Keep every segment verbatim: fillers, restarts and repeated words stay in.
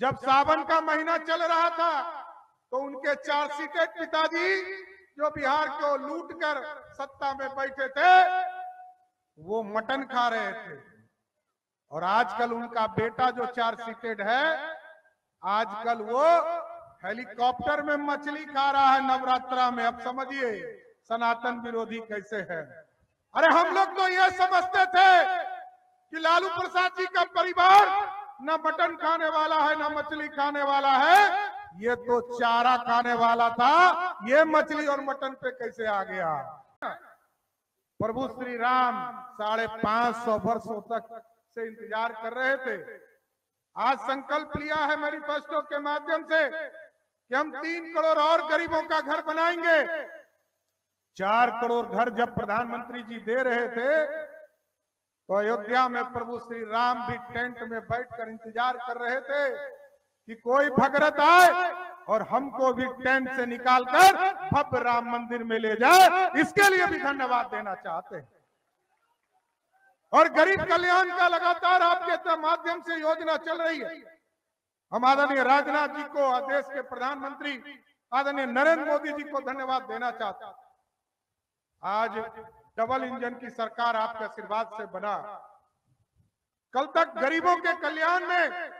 जब सावन का महीना चल रहा था तो उनके चार सीटें पिताजी जो बिहार को लूटकर सत्ता में बैठे थे वो मटन खा रहे थे, और आजकल उनका बेटा जो चार सीटेड है आजकल वो हेलीकॉप्टर में मछली खा रहा है नवरात्रा में। अब समझिए सनातन विरोधी कैसे है। अरे हम लोग तो ये समझते थे कि लालू प्रसाद जी का परिवार ना मटन खाने वाला है ना मछली खाने वाला है, ये तो चारा खाने वाला था, ये मछली और मटन पे कैसे आ गया। प्रभु श्री राम साढ़े पांच सौ वर्षों तक से इंतजार कर रहे थे। आज संकल्प लिया है मैनिफेस्टो के माध्यम से कि हम तीन करोड़ और गरीबों का घर बनाएंगे। चार करोड़ घर जब प्रधानमंत्री जी दे रहे थे तो अयोध्या में प्रभु श्री राम भी टेंट में बैठकर इंतजार कर रहे थे कि कोई भगरत आए और हमको भी टेंट से निकालकर भव्य राम मंदिर में ले जाए, इसके लिए भी धन्यवाद देना चाहते हैं। और गरीब कल्याण का लगातार आपके माध्यम से योजना चल रही है। हम आदरणीय राजनाथ जी को, देश के प्रधानमंत्री आदरणीय नरेंद्र मोदी जी को धन्यवाद देना चाहता। आज डबल इंजन की सरकार आपके आशीर्वाद से बना। कल तक गरीबों के कल्याण में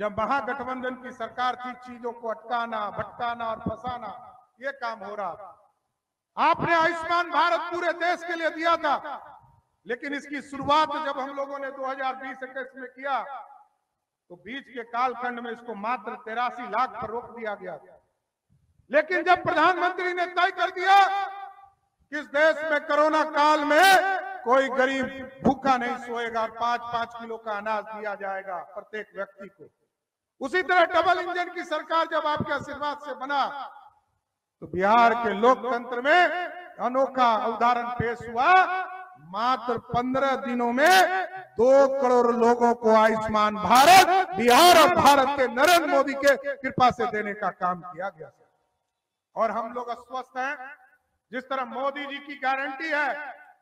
जब महागठबंधन की सरकार थी, चीजों को अटकाना, भटकाना और फंसाना ये काम हो रहा था। आपने आयुष्मान भारत पूरे देश के लिए दिया था, लेकिन इसकी शुरुआत जब हम लोगों ने दो हजार बीस इक्कीस में किया तो बीच के कालखंड में इसको मात्र तिरासी लाख पर रोक दिया गया था। लेकिन जब प्रधानमंत्री ने तय कर दिया किस देश में कोरोना काल में कोई गरीब भूखा नहीं सोएगा, पांच पांच किलो का अनाज दिया जाएगा प्रत्येक व्यक्ति को, उसी तरह डबल इंजन की सरकार जब आपके आशीर्वाद से बना तो बिहार के लोकतंत्र में अनोखा उदाहरण पेश हुआ। मात्र पंद्रह दिनों में दो करोड़ लोगों को आयुष्मान भारत बिहार और भारत के नरेंद्र मोदी के कृपा से देने का काम किया गया। और हम लोग अस्वस्थ हैं, जिस तरह मोदी जी की गारंटी है,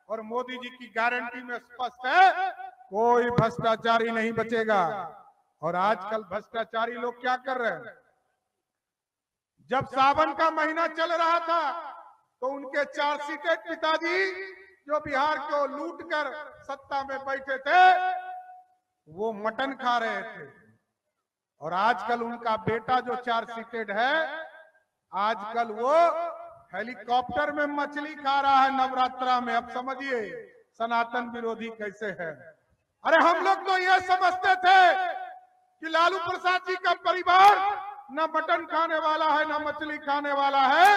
और मोदी जी की गारंटी में स्पष्ट है कोई भ्रष्टाचारी नहीं बचेगा। और आजकल भ्रष्टाचारी लोग क्या कर रहे हैं, जब सावन का महीना चल रहा था तो उनके चार सीटेड पिताजी जो बिहार को लूटकर सत्ता में बैठे थे वो मटन खा रहे थे, और आजकल उनका बेटा जो चार सीटेड है आजकल वो हेलीकॉप्टर में मछली खा रहा है नवरात्रा में। अब समझिए सनातन विरोधी कैसे है। अरे हम लोग तो ये समझते थे कि लालू प्रसाद जी का परिवार ना मटन खाने वाला है ना मछली खाने वाला है,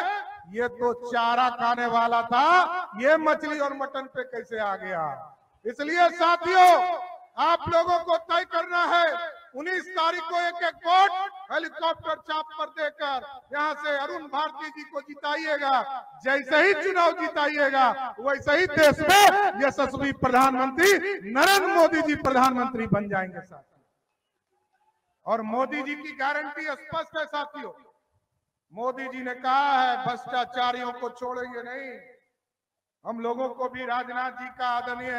ये तो चारा खाने वाला था, ये मछली और मटन पे कैसे आ गया। इसलिए साथियों आप लोगों को तय करना है, उन्नीस तारीख को एक एक वोट हेलीकॉप्टर चाप पर देकर यहाँ से अरुण भारती जी को जिताइएगा। जैसे ही चुनाव जिताइएगा वैसे ही देश में यशस्वी प्रधानमंत्री नरेंद्र मोदी जी प्रधानमंत्री बन जाएंगे साथियों। और मोदी जी की गारंटी स्पष्ट है साथियों। मोदी जी ने कहा है भ्रष्टाचारियों को छोड़ेंगे नहीं। हम लोगों को भी राजनाथ जी का, आदरणीय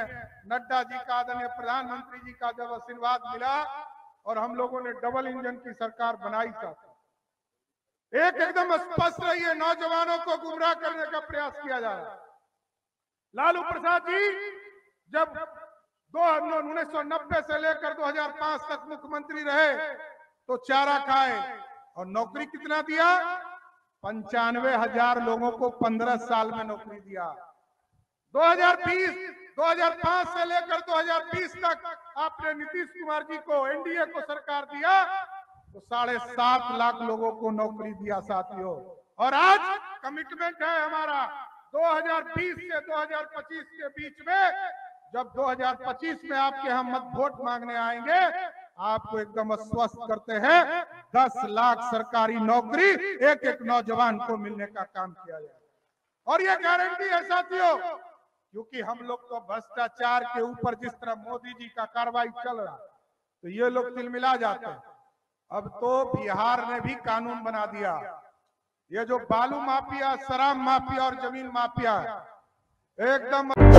नड्डा जी का, आदरणीय प्रधानमंत्री जी का जब आशीर्वाद मिला और हम लोगों ने डबल इंजन की सरकार बनाई था। एक एकदम स्पष्ट रही है, नौजवानों को गुमराह करने का प्रयास किया जा रहा है। लालू प्रसाद जी जब दो उन्नीस सौ नब्बे से लेकर दो हजार पांच तक मुख्यमंत्री रहे तो चारा खाए और नौकरी कितना दिया, पंचानवे हजार लोगों को पंद्रह साल में नौकरी दिया। दो हजार बीस दो हजार पांच से लेकर दो हजार बीस तक आपने नीतीश कुमार जी को, एनडीए को सरकार दिया तो साढ़े सात लाख लोगों को नौकरी दिया साथियों। और आज कमिटमेंट है हमारा दो हजार बीस से दो हजार पच्चीस के बीच में, जब दो हजार पच्चीस में आपके हम मत वोट मांगने आएंगे आपको एकदम आश्वस्त करते हैं दस लाख सरकारी नौकरी एक एक नौजवान को मिलने का काम किया जाए। और ये गारंटी है साथियों, क्योंकि हम लोग तो भ्रष्टाचार के ऊपर जिस तरह मोदी जी का कार्रवाई चल रहा तो ये लोग तिलमिला जाते हैं। अब तो बिहार ने भी कानून बना दिया, ये जो बालू माफिया, शराब माफिया और जमीन माफिया एकदम